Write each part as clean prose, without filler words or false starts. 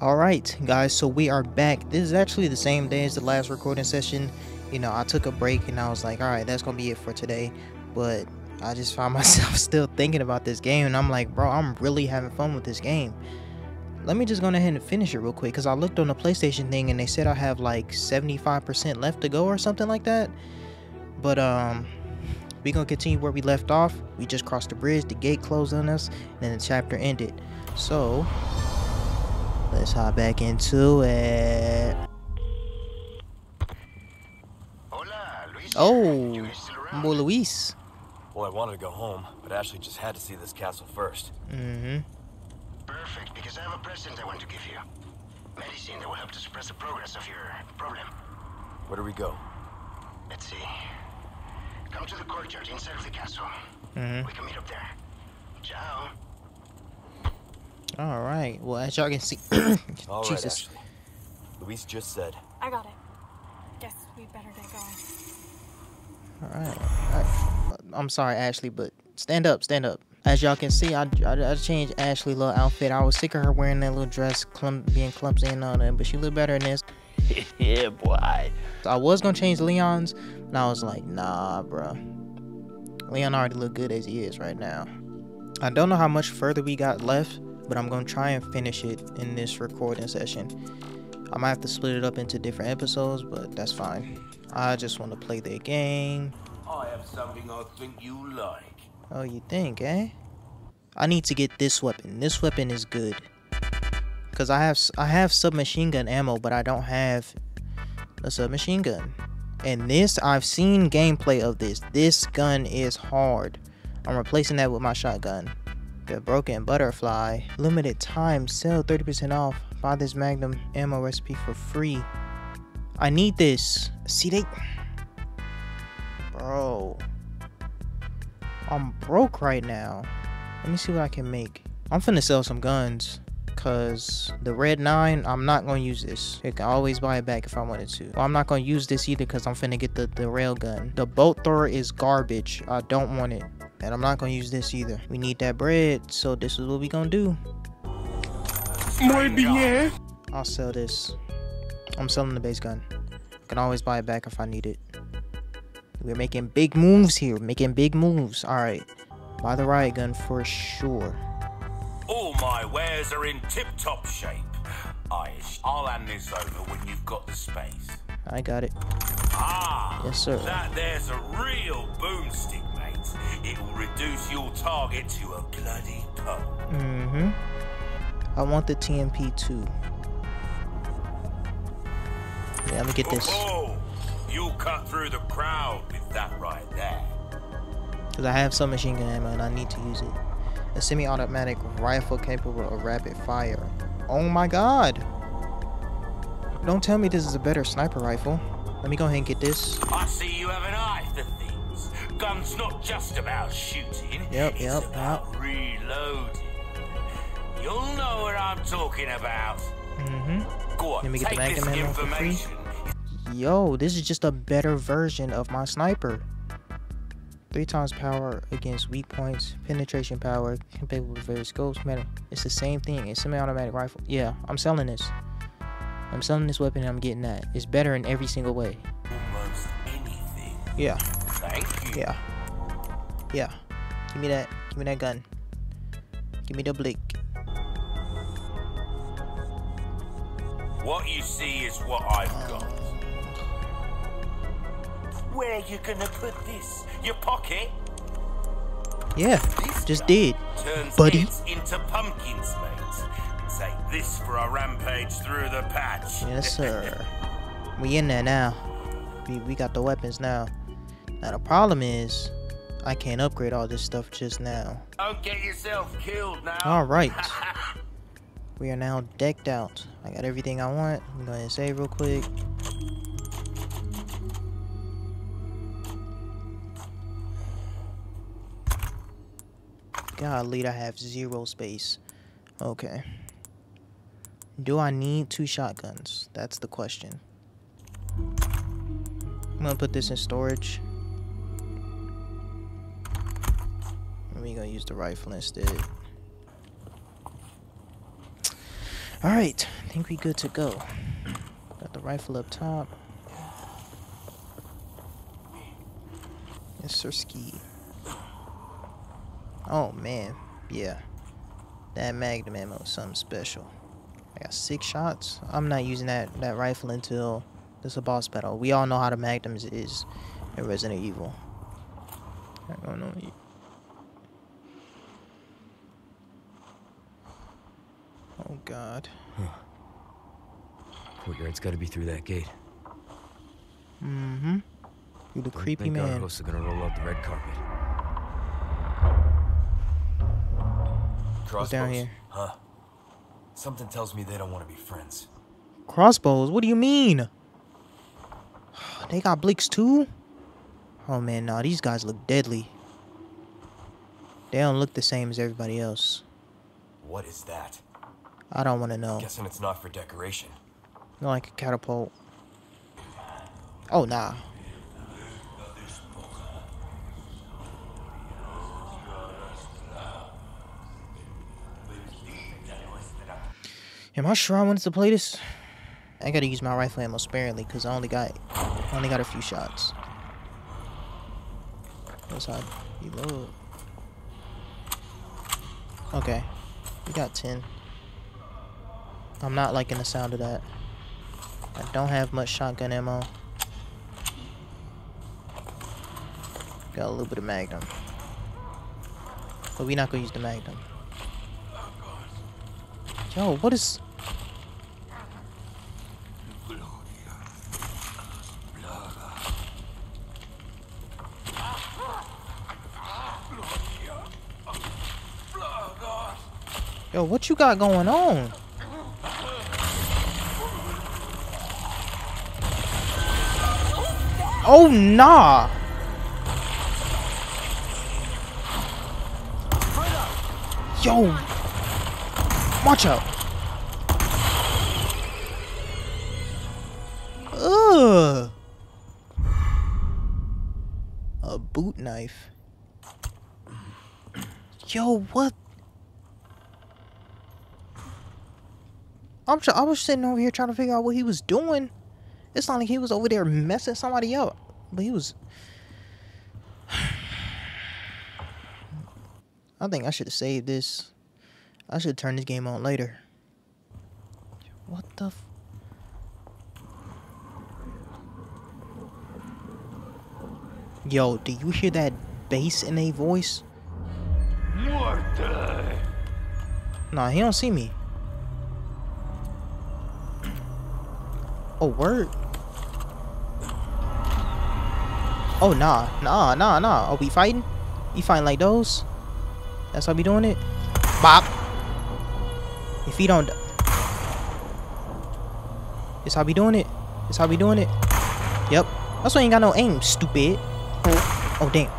Alright guys, so we are back. This is actually the same day as the last recording session. You know, I took a break and I was like, alright, that's gonna be it for today. But I just found myself still thinking about this game and I'm like, bro, I'm really having fun with this game. Let me just go ahead and finish it real quick, because I looked on the PlayStation thing and they said I have like 75% left to go or something like that. But we're gonna continue where we left off. We just crossed the bridge, the gate closed on us, and then the chapter ended. So let's hop back into it. Hola, Luis. Oh, Mo Luis. Well, I wanted to go home, but Ashley just had to see this castle first. Mm-hmm. Perfect, because I have a present I want to give you. Medicine that will help to suppress the progress of your problem. Where do we go? Let's see. Come to the courtyard inside of the castle. Mm-hmm. We can meet up there. Ciao. All right. Well, as y'all can see, all right, Jesus. Ashley. Luis just said. I got it. Guess we better get going. All right. I'm sorry, Ashley, but stand up, stand up. As y'all can see, I changed Ashley's little outfit. I was sick of her wearing that little dress, being clumsy and all that, but she looked better in this. Yeah, boy. So I was gonna change Leon's, and I was like, nah, bro. Leon already look good as he is right now. I don't know how much further we got left, but I'm gonna try and finish it in this recording session. I might have to split it up into different episodes, but that's fine. I just want to play the game. I have something I think you like. Oh, you think, eh? I need to get this weapon. This weapon is good, because I have submachine gun ammo, but I don't have a submachine gun. And this, I've seen gameplay of this. This gun is hard. I'm replacing that with my shotgun. The Broken Butterfly, limited time sale, 30% off. Buy this Magnum ammo recipe for free. I need this. See, they, bro, I'm broke right now. Let me see what I can make. I'm finna sell some guns, because the Red Nine, I'm not gonna use this. I can always buy it back if I wanted to. Well, I'm not gonna use this either, because I'm finna get the rail gun. The Bolt Thrower is garbage. I don't want it. And I'm not gonna use this either. We need that bread, so this is what we gonna do. Muy bien. I'll sell this. I'm selling the base gun. I can always buy it back if I need it. We're making big moves here. Making big moves. All right. Buy the riot gun for sure. All my wares are in tip-top shape. Aish, I'll hand this over when you've got the space. I got it. Ah, yes, sir. That there's a real boomstick. It will reduce your target to a bloody pulp. Mm-hmm. I want the TMP-2. Yeah, let me get this. Oh, you'll cut through the crowd with that right there. Because I have some machine gun ammo and I need to use it. A semi-automatic rifle capable of rapid fire. Oh my god! Don't tell me this is a better sniper rifle. Let me go ahead and get this. I see you have an eye for things. Gun's not just about shooting, it's about reloading. You'll know what I'm talking about. Mm-hmm. Go on, let me get the Magnum ammo for free. Yo, this is just a better version of my sniper. 3 times power against weak points, penetration power, compatible with various scopes, metal. It's the same thing. It's a semi-automatic rifle. Yeah, I'm selling this. I'm selling this weapon and I'm getting that. It's better in every single way. Almost anything. Yeah. Thank you. Yeah. Yeah. Give me that. Give me that gun. Give me the blick. What you see is what I've got. Where are you gonna put this? Your pocket? Yeah. This just did. Turns buddy into pumpkins, mate. Take this for a rampage through the patch. Yes, sir. We in there now. We got the weapons now. Now the problem is, I can't upgrade all this stuff just now. Don't get yourself killed now. All right, we are now decked out. I got everything I want. I'm going to save real quick. Golly, I have 0 space. Okay. Do I need 2 shotguns? That's the question. I'm gonna put this in storage. We're gonna use the rifle instead. Alright, I think we good to go. Got the rifle up top. Yes, sir, ski. Oh, man. Yeah. That magnum ammo is something special. I got 6 shots. I'm not using that rifle until this is a boss battle. We all know how the magnums is in Resident Evil. I don't know. Oh, God. Huh. Courtyard's got to be through that gate. Mm-hmm. You the creepy man. Our hosts are gonna roll out the red carpet. Crossbows? What's down here? Huh? Something tells me they don't want to be friends. Crossbows? What do you mean? They got blicks too? Oh man, nah, these guys look deadly. They don't look the same as everybody else. What is that? I don't want to know. I'm guessing it's not for decoration. Not like a catapult. Oh, nah. Am I sure I wanted to play this? I gotta use my rifle ammo sparingly because I only got a few shots. That's how I reload. Okay, we got 10. I'm not liking the sound of that. I don't have much shotgun ammo. Got a little bit of magnum, but we're not gonna use the magnum. Yo, what is? Yo, what you got going on? Oh, nah. Yo, watch out. Ugh. A boot knife. Yo, what? I was sitting over here trying to figure out what he was doing. It's not like he was over there messing somebody up, but he was. I think I should have saved this. I should turn this game on later. What the? Yo, do you hear that bass in a voice? Morte. Nah, he don't see me. Oh, word. Oh, nah. Are we fighting? You fighting like those? That's how we doing it? Bop. If he don't... It's how we doing it. It's how we doing it. Yep. That's why you ain't got no aim, stupid. Oh, oh damn.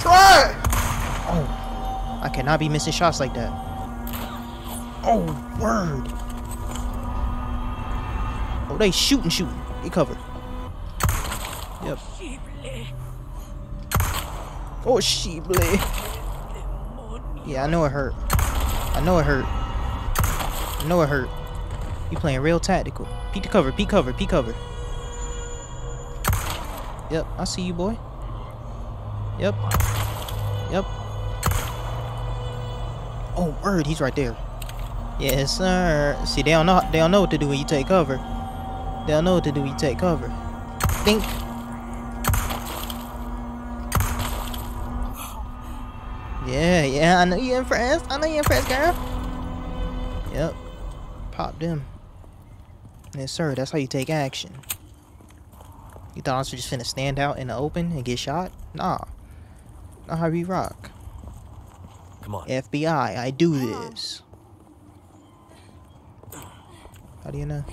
Try! Oh. I cannot be missing shots like that. Oh, word. Oh, they shooting. They covered. Yep. Oh, she bled. Yeah, I know it hurt. I know it hurt. You playing real tactical. Peek the cover. Peek cover. Yep, I see you, boy. Yep. Oh, word. He's right there. Yes, sir. See, they don't know what to do when you take cover. They'll know what to do. You take cover. Think. Yeah. I know you impressed. Girl. Yep. Pop them. Yes, sir. That's how you take action. You thought I was just finna stand out in the open and get shot? Nah. Not how we rock. Come on. FBI, I do this. How do you know?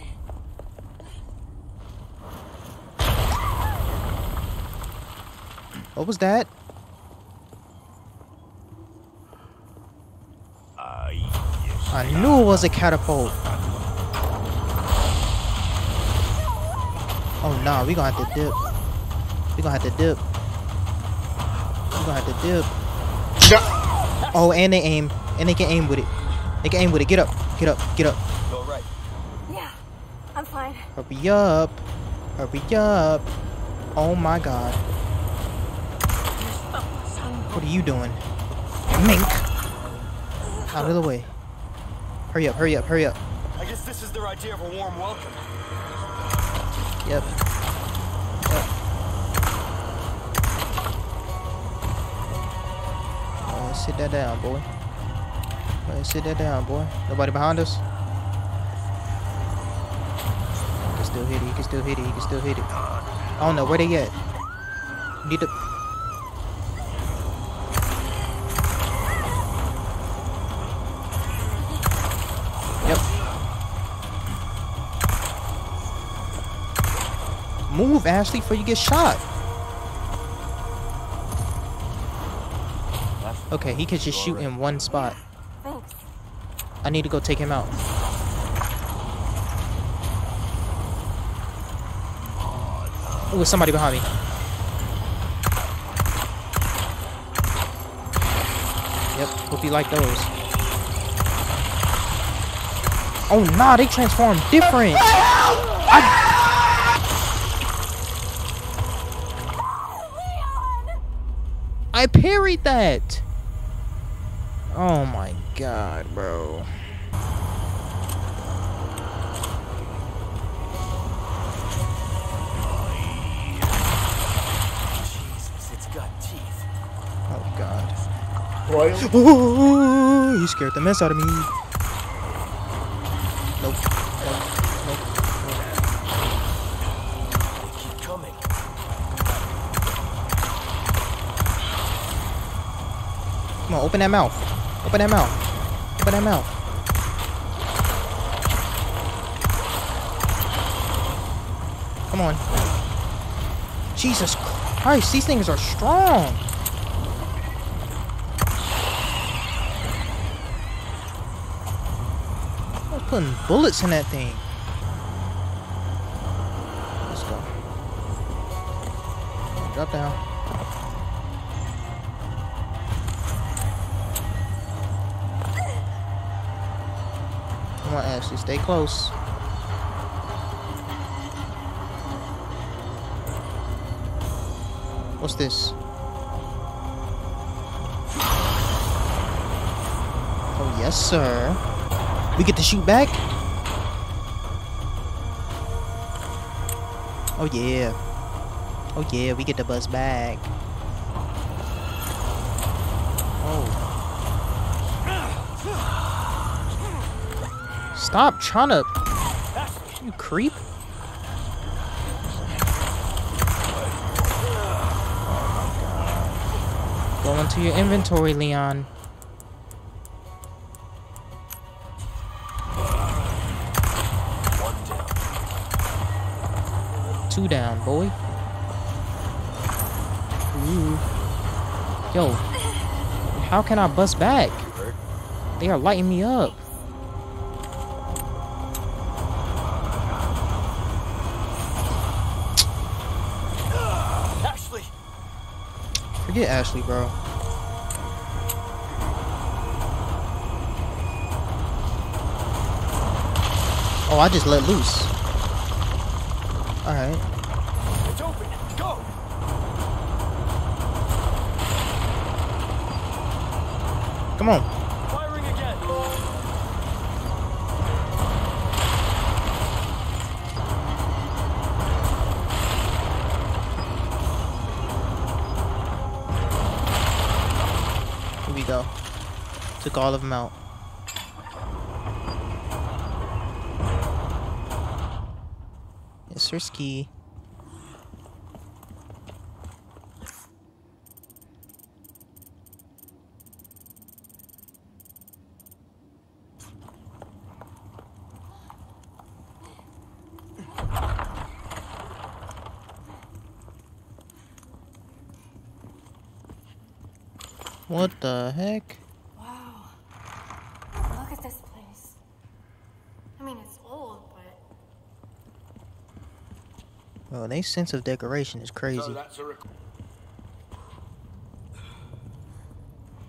What was that? I knew it was a catapult. Oh no, we gonna have to dip. Oh, and they aim. And they can aim with it. Get up. Get up, get up. Go right. Yeah, I'm fine. Hurry up. Hurry up. Oh my god. What are you doing? Mink! Out of the way. Hurry up, hurry up, hurry up. I guess this is their idea of a warm welcome. Yep. Sit that down, boy. Sit that down, boy. Nobody behind us? He can still hit it. He can still hit it. He can still hit it. I don't know. Where they at? Need to... Yep. Move, Ashley, before you get shot. Okay, he could just shoot in one spot. Thanks. I need to go take him out. Ooh, there's somebody behind me. Yep, hope you like those. Oh nah, they transform different! I parried that! Oh my god, bro. Jesus, it's got teeth. Oh god. What? Ooh, you scared the mess out of me. Nope. Nope. They keep coming. Come on, open that mouth. Open that mouth. Open that mouth. Come on. Jesus Christ, these things are strong. I was putting bullets in that thing. Let's go. Drop down. Ashley, stay close. What's this? Oh yes, sir. We get to shoot back? Oh yeah. Oh yeah, we get to buzz back. Stop trying to, you creep. Oh my god. Go into your inventory, Leon. Two down, boy. Ooh. Yo, how can I bust back? They are lighting me up. Forget Ashley, bro. Oh, I just let loose. All right. It's open. Go. Come on. Firing again. Go. Took all of them out. It's risky. What the heck? Wow. Look at this place. I mean, it's old, but... Well, their sense of decoration is crazy. So that's a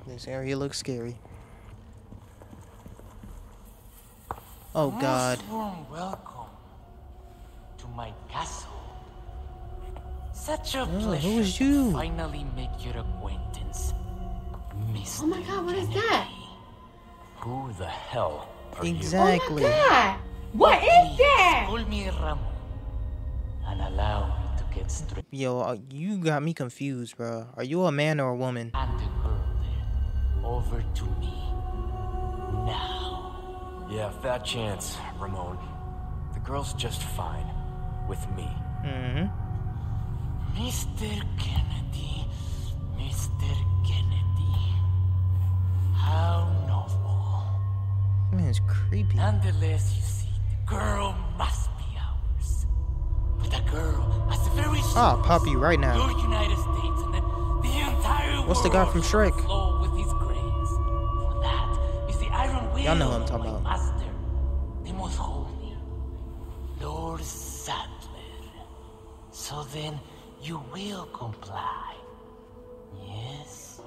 this area looks scary. Oh God. Most warm welcome to my castle. Such a pleasure to finally make your acquaintance, Mr. Oh my God, what is that? Who the hell are you? Exactly. Oh my God. What is that? Call me Ramon and allow me to get straight. Yo, you got me confused, bro. Are you a man or a woman? And the girl there, over to me now. Yeah, fat chance, Ramon. The girl's just fine with me. Mr. Kennedy, Mr. Kennedy, how novel. Man, it's creepy. Nonetheless, you see, the girl must be ours. But the girl has a very poppy right now. The United States and then the entire world. What's the guy from Shrek? With his grace. For that is the iron will. Y'all know what I'm talking about. Master, the most holy, Lord Saddler. So then. You will comply. Yes?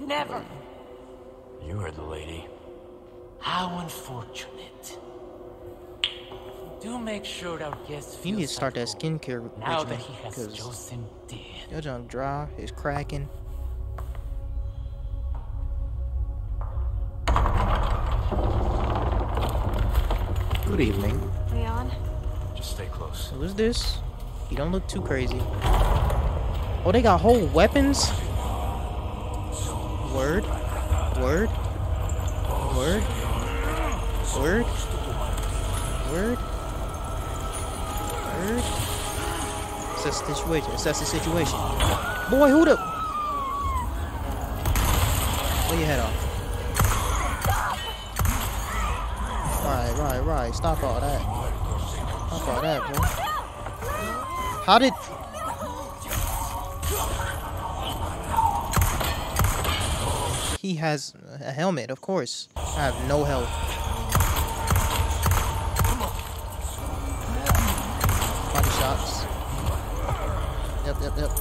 Never. You heard the lady. How unfortunate. Do make sure our guest feels. You need to start that skincare regimen. Now that he has chosen death. Your junk dry is cracking. Good evening, Leon. Just stay close. Who is this? You don't look too crazy. Oh, they got whole weapons? Word. Word. Word. Word. Word. Word. Assess the situation. Assess the situation. Boy, who the... Pull your head off. Right, right, right. Stop all that. Stop all that, bro. How did... He has a helmet, of course. I have no health. Body shots. Yep, yep, yep.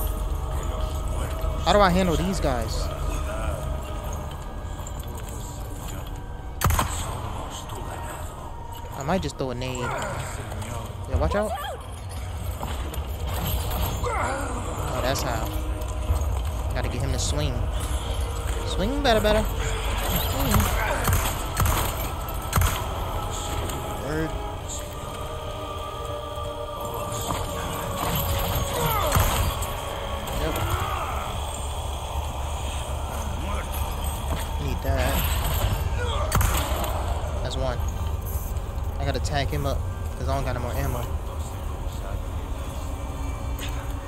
How do I handle these guys? I might just throw a nade. Yeah, watch out. That's how. Gotta get him to swing. Swing better, better. Word. Yep. Need that. That's one. I gotta tag him up, because I don't got no more ammo.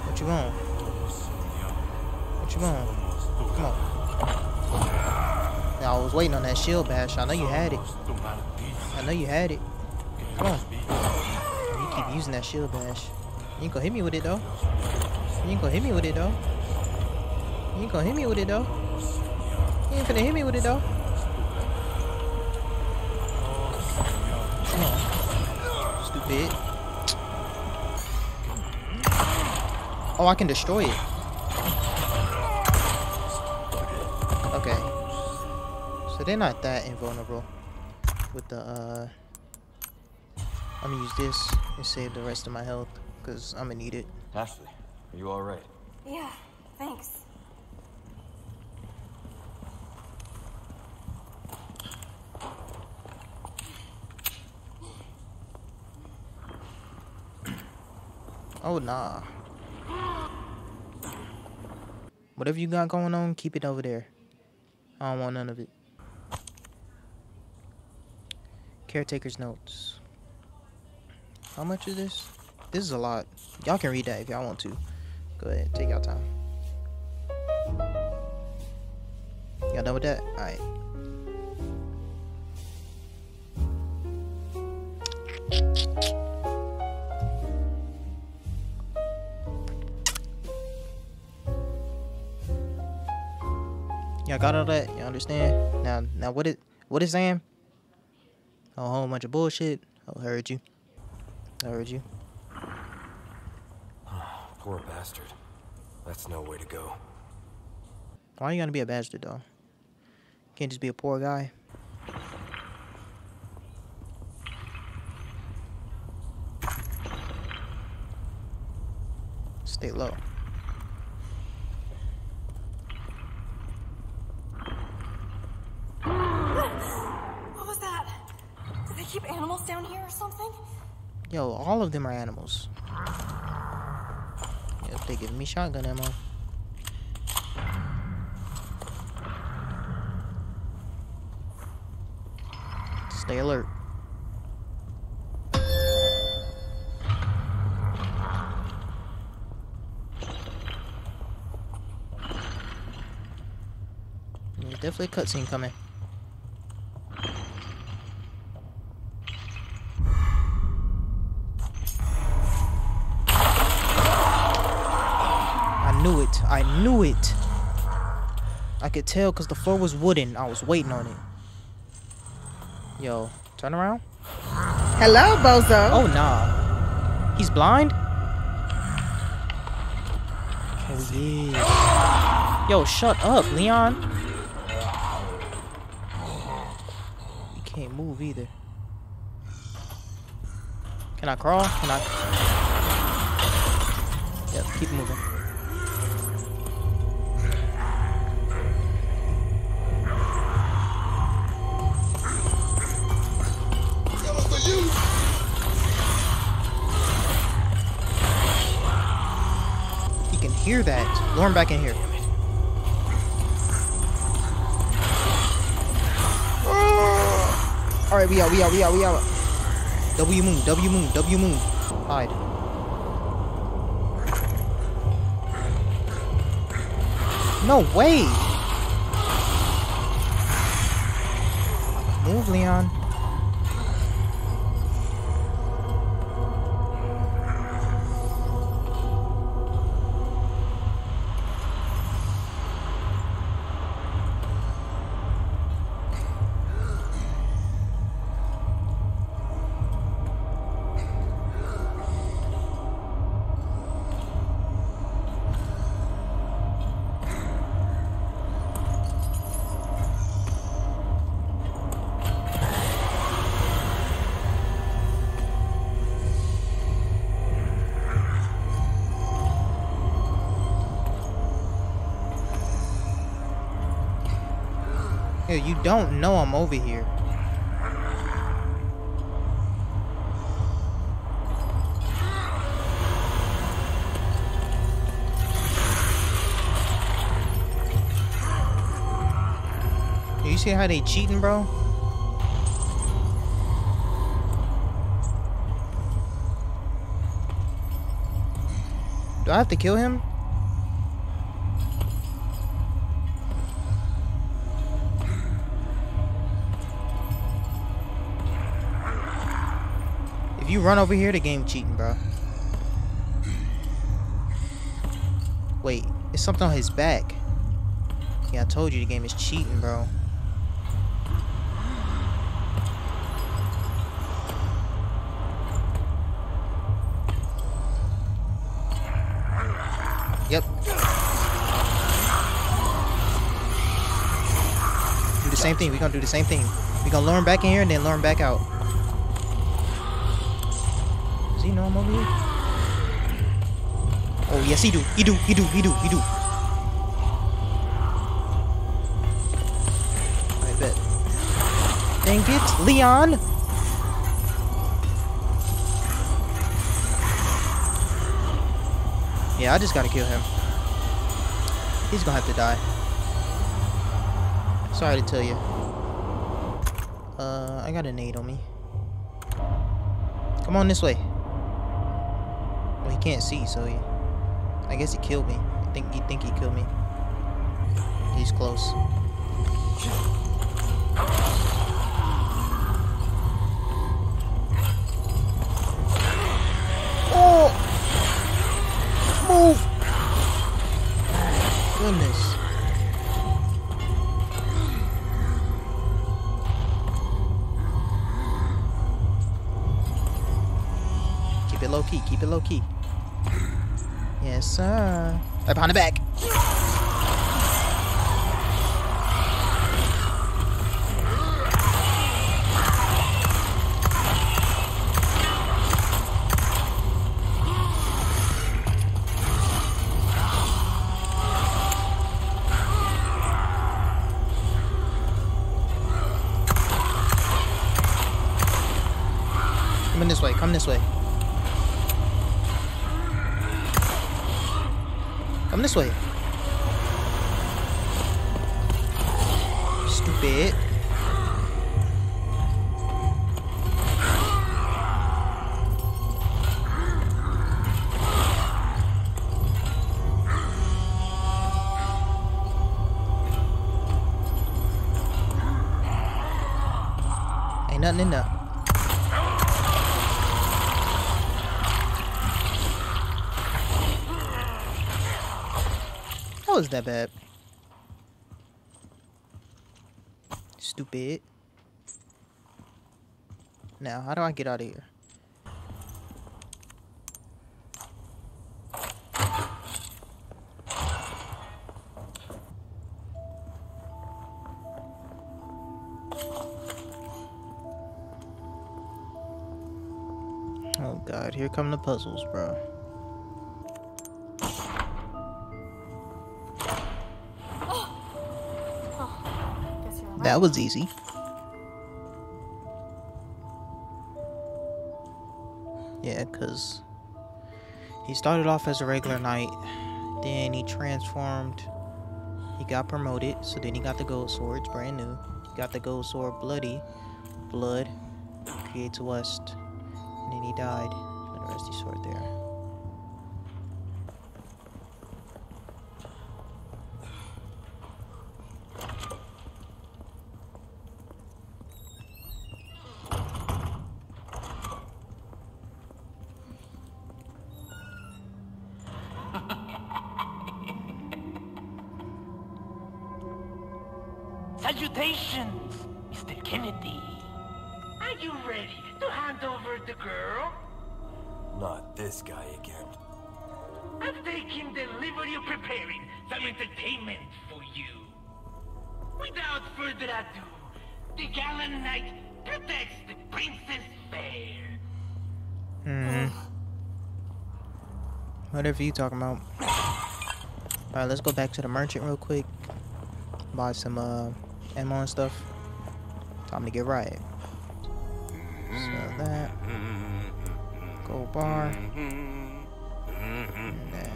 What you want? Come on. Come on. Now, I was waiting on that shield bash. I know you had it. I know you had it. Come on. You keep using that shield bash. You ain't gonna hit me with it, though. You ain't gonna hit me with it, though. You ain't gonna hit me with it, though. You ain't gonna hit me with it, though. Come on. Stupid. Oh, I can destroy it. So they're not that invulnerable with the, I'm gonna use this and save the rest of my health, because I'm gonna need it. Ashley, are you alright? Yeah, thanks. Oh, nah. Whatever you got going on, keep it over there. I don't want none of it. Caretaker's notes. How much is this? This is a lot. Y'all can read that if y'all want to. Go ahead, take your time. Y'all done with that? Alright. Y'all got all that? Y'all understand? Now what is Sam? A whole bunch of bullshit. I heard you. I heard you. Poor bastard. That's no way to go. Why are you gonna be a bastard, though? Can't just be a poor guy. Stay low. What was that? Do they keep animals down here or something? Yo, all of them are animals. Yep, they give me shotgun ammo. Stay alert. There's definitely a cutscene coming. I knew it. I knew it. I could tell because the floor was wooden. I was waiting on it. Yo, turn around. Hello, bozo. Oh, nah. He's blind? Hell yeah. Yo, shut up, Leon. You can't move either. Can I crawl? Can I? Yep, keep moving. Hear that? Lure him back in here. All right, we out. W moon. Hide. No way. Move, Leon. You don't know I'm over here. You see how they cheating, bro? Do I have to kill him? You run over here, the game cheating, bro. Wait, it's something on his back. Yeah, I told you the game is cheating, bro. Yep. Do the same thing. We're gonna do the same thing. We're gonna lure him back in here and then lure him back out. You know I'm over here. Oh yes, he do. I bet. Dang it, Leon. Yeah, I just gotta kill him. He's gonna have to die. Sorry to tell you. I got a nade on me. Come on this way. Well, he can't see, so he, I guess he killed me. You think he killed me? He's close. Oh, move! Goodness. Keep it low key. Keep it low key. Yes, sir. Right behind the back. Coming this way, come this way. Come this way. Stupid. Ain't nothing in there. That was that bad. Stupid. Now, how do I get out of here? Oh God, here come the puzzles, bro. That was easy. Yeah, because he started off as a regular knight, then he transformed, he got promoted, so then he got the gold sword, it's brand new. He got the gold sword, bloody, blood, creates lust, and then he died. Put the rusty sword there. Salutations, Mr. Kennedy. Are you ready to hand over the girl? Not this guy again. I'm taking the liberty of preparing some entertainment for you. Without further ado, the gallant knight protects the princess fair. Whatever you talking about. Alright, let's go back to the merchant real quick. Buy some, ammo and stuff. Time to get right. So that gold bar. And that.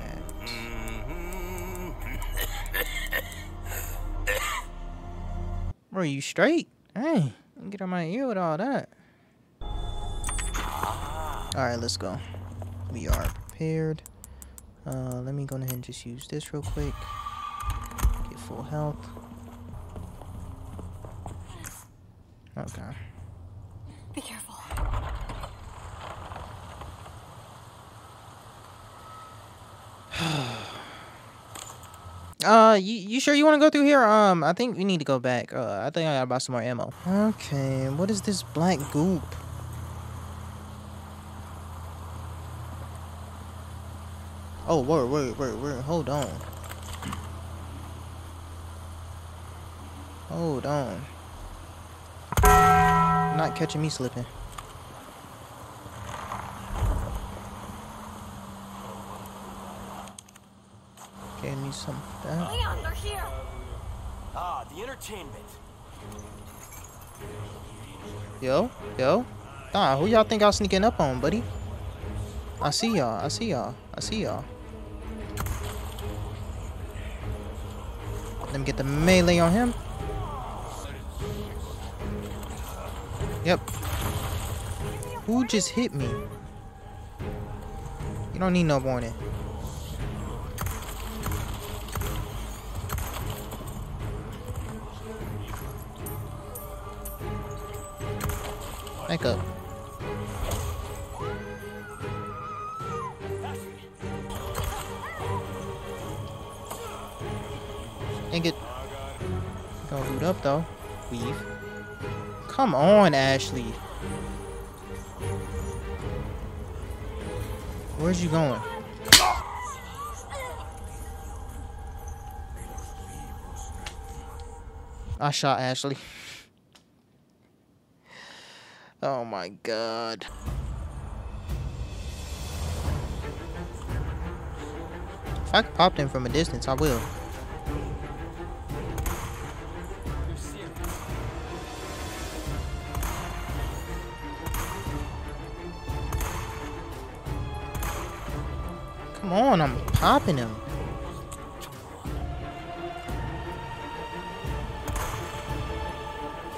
Bro, you straight? Hey, get on my ear with all that. Alright, let's go. We are prepared. Let me go ahead and just use this real quick. Get full health. Okay. Be careful. You sure you want to go through here? I think we need to go back. I think I gotta buy some more ammo. Okay, what is this black goop? Oh, word, hold on. Hold on. Not catching me slipping. Gave me some of that. Leon, they're here. Ah, the entertainment. Yo. Nah, who y'all think I was sneaking up on, buddy? I see y'all. Let me get the melee on him. Yep. Who just hit me? You don't need no warning. Back up. Dang it. Don't loot up though. Weave. Come on, Ashley. Where's you going? I shot Ashley. Oh my God. If I could pop them from a distance, I will. Come on, I'm popping him.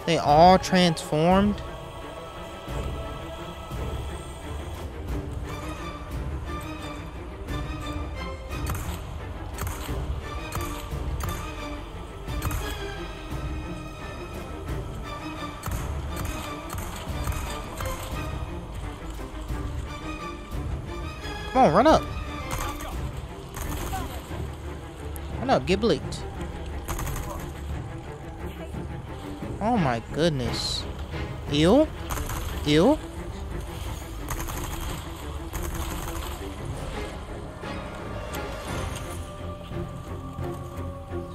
They all transformed. Come on, run up. Run up, get bleaked. Oh my goodness. Ew. Ew.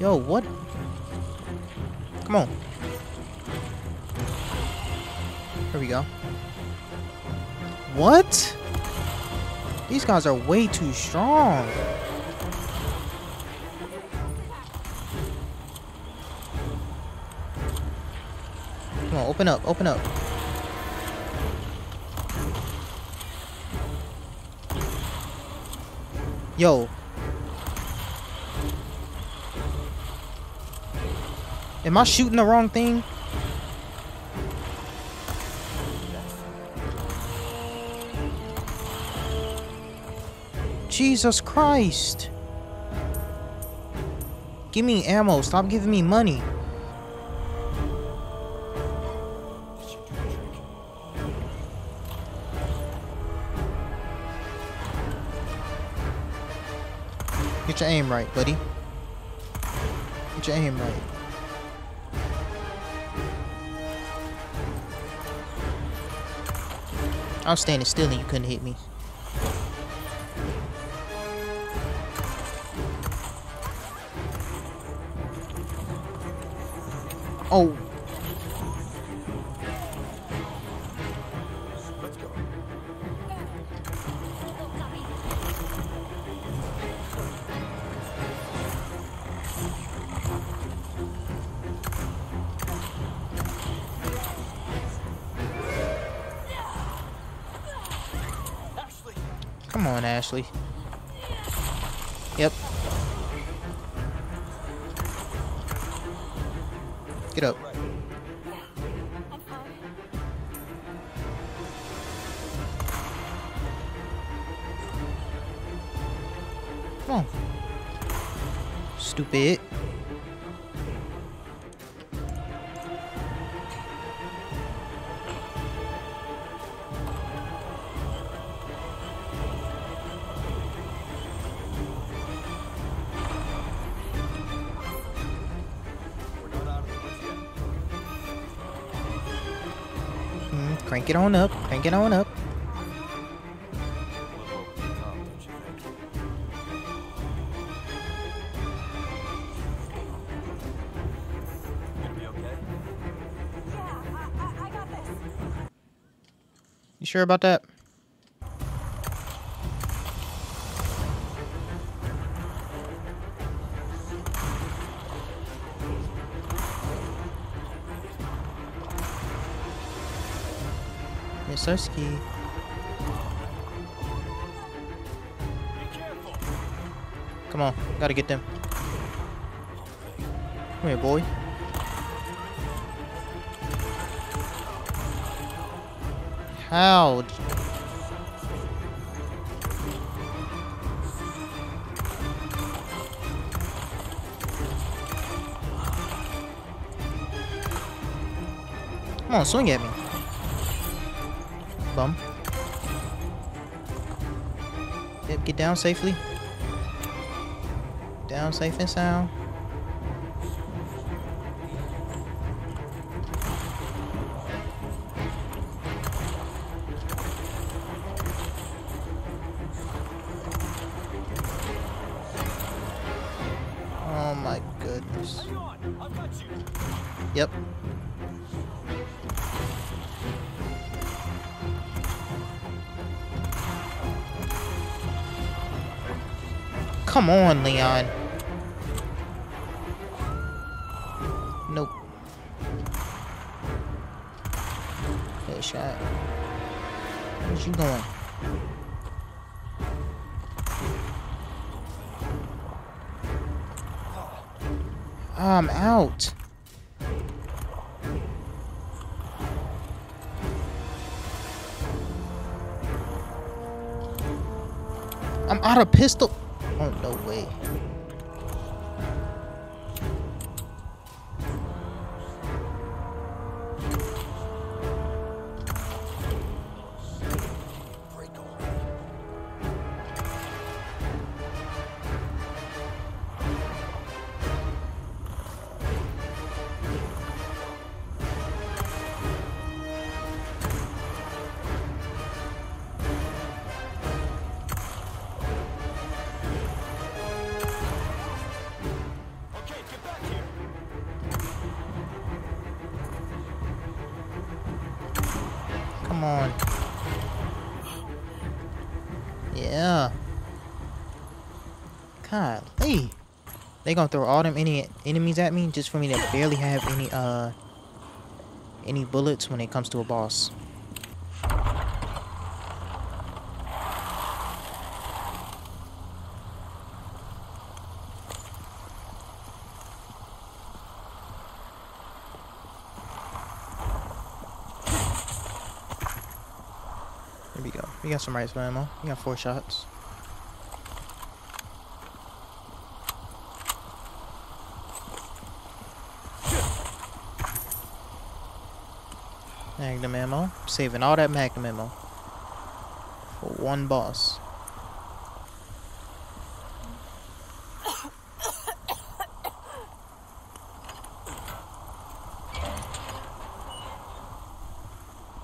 Yo, what? Come on. Here we go. What? These guys are way too strong. Come on, open up, open up. Yo. Am I shooting the wrong thing? Jesus Christ. Give me ammo. Stop giving me money. Get your aim right, buddy. Get your aim right. I was standing still and you couldn't hit me. Oh. Let's go. Come on, Ashley. Yep. Get up. Come on. Stupid. Crank it on up, crank it on up. You sure about that? Sarski. Come on, gotta get them. Come here, boy. How? Come on, swing at me. Bum. Yep, get down safely. Down safe and sound. Oh my goodness. Yep. Come on, Leon. Nope. Good shot. Where's you going? Oh, I'm out. I'm out of pistol. Oh, no way. Yeah. God, hey. They gonna throw all them enemies at me just for me to barely have any bullets when it comes to a boss. We got some rifle ammo. We got 4 shots. Magnum ammo. Saving all that magnum ammo for one boss.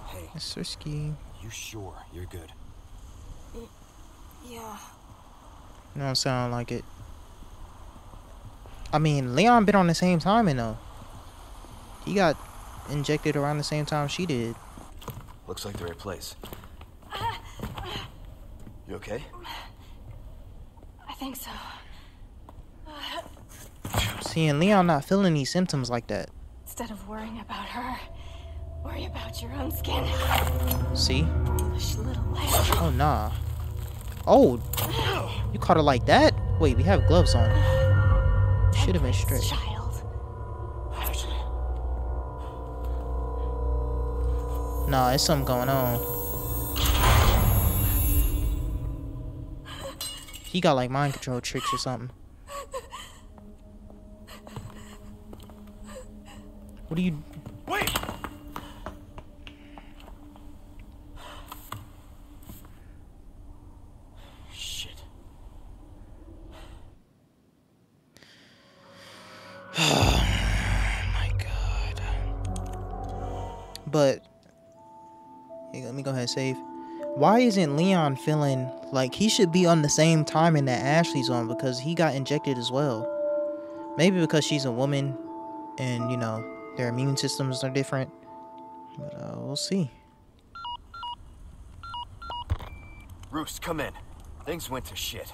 Hey, Sirski. You sure you're good? Yeah. You don't sound like it. I mean, Leon been on the same timing though. He got injected around the same time she did. Looks like the right place. You okay? I think so. Seeing Leon not feeling these symptoms like that. Instead of worrying about her, worry about your own skin. See? Oh, nah. Oh, you caught her like that? Wait, we have gloves on. Should have been stripped. Nah, it's something going on. He got like mind control tricks or something. What are you... Wait! But let me go ahead and save. Why isn't Leon feeling like he should be on the same timing that Ashley's on? Because he got injected as well. Maybe because she's a woman and, you know, their immune systems are different. But we'll see. Roost, come in. Things went to shit.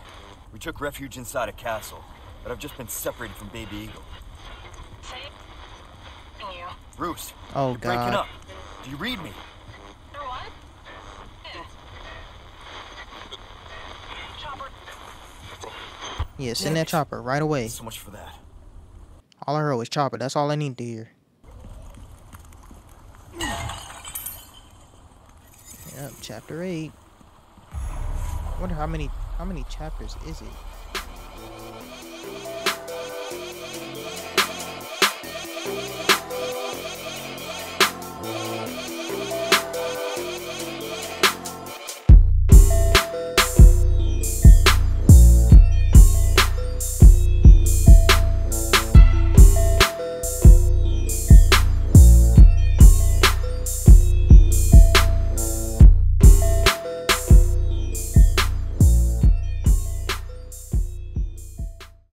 We took refuge inside a castle, but I've just been separated from Baby Eagle. Roost, oh, you're breaking up. Do you read me? What? Chopper. Yeah, send that chopper right away. So much for that. All I heard was chopper. That's all I need to hear. Yep, chapter 8. I wonder how many chapters is it?